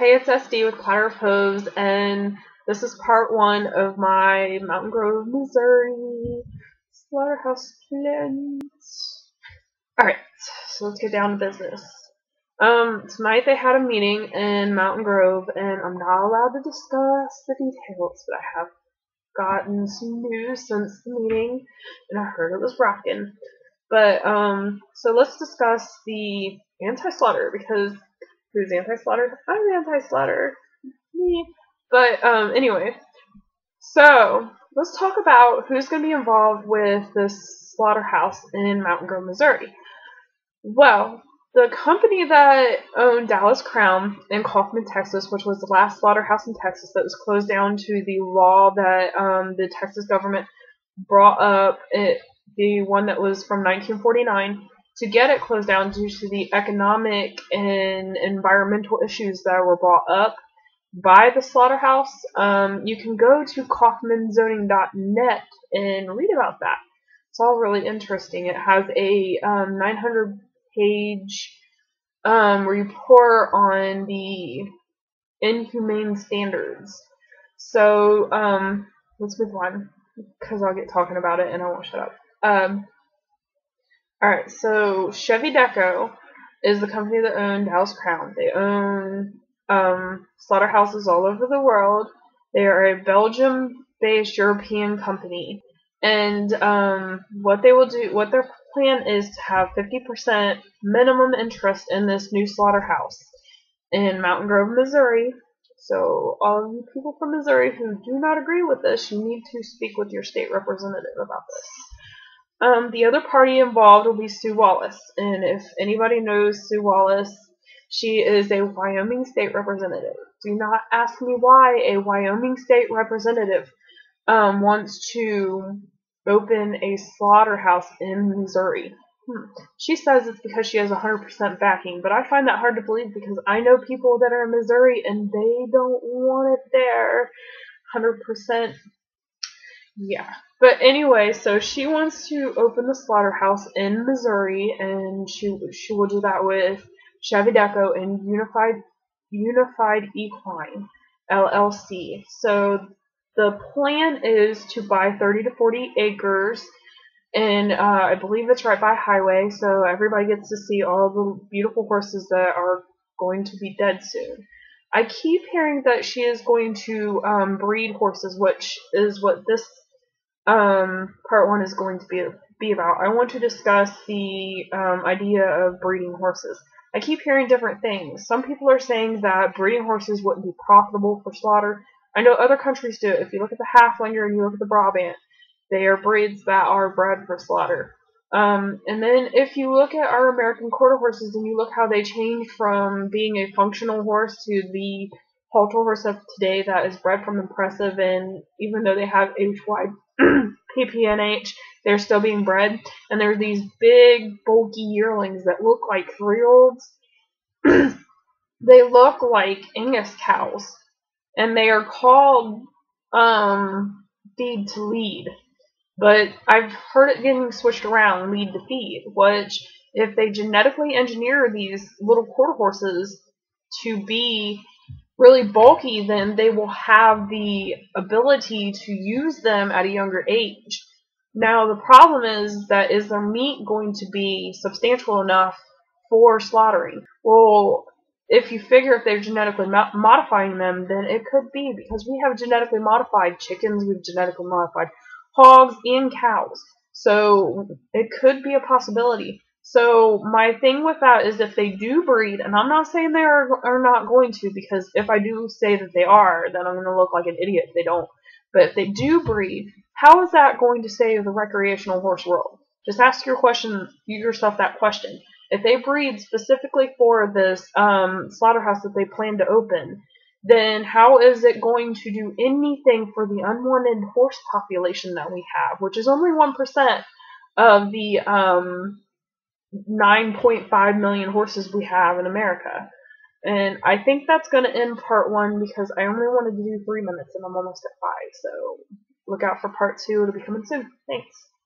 Hey, it's SD with Clatter of Hoves, and this is part one of my Mountain Grove, Missouri slaughterhouse plans. Alright, so let's get down to business. Tonight they had a meeting in Mountain Grove, and I'm not allowed to discuss the details, but I have gotten some news since the meeting, and I heard it was rockin'. But, so let's discuss the anti-slaughter, because who's anti-slaughter? I'm anti-slaughter. Me. But, anyway. So, let's talk about who's going to be involved with this slaughterhouse in Mountain Grove, Missouri. Well, the company that owned Dallas Crown in Kaufman, Texas, which was the last slaughterhouse in Texas that was closed down to the law that the Texas government brought up, the one that was from 1949, to get it closed down due to the economic and environmental issues that were brought up by the slaughterhouse. You can go to KaufmanZoning.net and read about that. It's all really interesting. It has a 900-page report on the inhumane standards. So let's move on, because I'll get talking about it and I won't shut up. Alright, so Chevy Deco is the company that owned Dallas Crown. They own slaughterhouses all over the world. They are a Belgium-based European company. And what their plan is to have 50% minimum interest in this new slaughterhouse in Mountain Grove, Missouri. So all of you people from Missouri who do not agree with this, you need to speak with your state representative about this. The other party involved will be Sue Wallace, and if anybody knows Sue Wallace, she is a Wyoming state representative. Do not ask me why a Wyoming state representative wants to open a slaughterhouse in Missouri. She says it's because she has 100% backing, but I find that hard to believe because I know people that are in Missouri and they don't want it there. 100%. Yeah. But anyway, so she wants to open the slaughterhouse in Missouri, and she will do that with Chevy Deco and Unified Equine, LLC. So the plan is to buy 30 to 40 acres, and I believe it's right by highway, so everybody gets to see all the beautiful horses that are going to be dead soon. I keep hearing that she is going to breed horses, which is what this part one is going to be about. I want to discuss the idea of breeding horses. I keep hearing different things. Some people are saying that breeding horses wouldn't be profitable for slaughter. I know other countries do it. If you look at the halflinger and you look at the brabant, they are breeds that are bred for slaughter. And then if you look at our American quarter horses and you look how they change from being a functional horse to the halter horse of today that is bred from impressive, and even though they have age-wide PPNH, they're still being bred, and there are these big bulky yearlings that look like 3-year-olds. They look like Angus cows, and they are called feed-to-lead, but I've heard it getting switched around, lead to feed, which if they genetically engineer these little quarter horses to be really bulky, then they will have the ability to use them at a younger age. Now the problem is their meat going to be substantial enough for slaughtering? Well, if you figure if they're genetically modifying them, then it could be, because we have genetically modified chickens, we've genetically modified hogs and cows, so it could be a possibility. So my thing with that is if they do breed, and I'm not saying they are not going to, because if I do say that they are, then I'm going to look like an idiot if they don't. But if they do breed, how is that going to save the recreational horse world? Just ask yourself that question. If they breed specifically for this slaughterhouse that they plan to open, then how is it going to do anything for the unwanted horse population that we have, which is only 1% of the 9.5 million horses we have in America? And I think that's going to end part one, because I only wanted to do 3 minutes and I'm almost at 5, so look out for part two. It'll be coming soon. Thanks.